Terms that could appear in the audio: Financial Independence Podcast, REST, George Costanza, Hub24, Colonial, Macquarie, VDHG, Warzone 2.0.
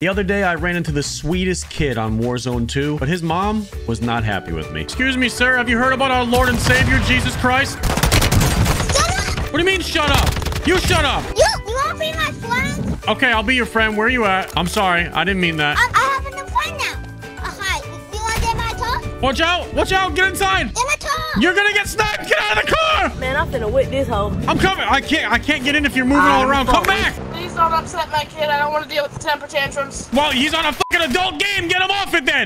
The other day, I ran into the sweetest kid on Warzone 2, but his mom was not happy with me. Excuse me, sir. Have you heard about our Lord and Savior, Jesus Christ? Shut up! What do you mean, shut up? You shut up! You want to be my friend? Okay, I'll be your friend. Where are you at? I'm sorry. I didn't mean that. I have a new friend now. Hi. You want to get my car? Watch out! Watch out! Get inside! Get my car! You're gonna get sniped! Get out of the car! Man, I'm finna whip this hoe. I'm coming! I can't get in if you're moving all around. Come back! Don't upset my kid. I don't want to deal with the temper tantrums. Well, he's on a fucking adult game. Get him off it then.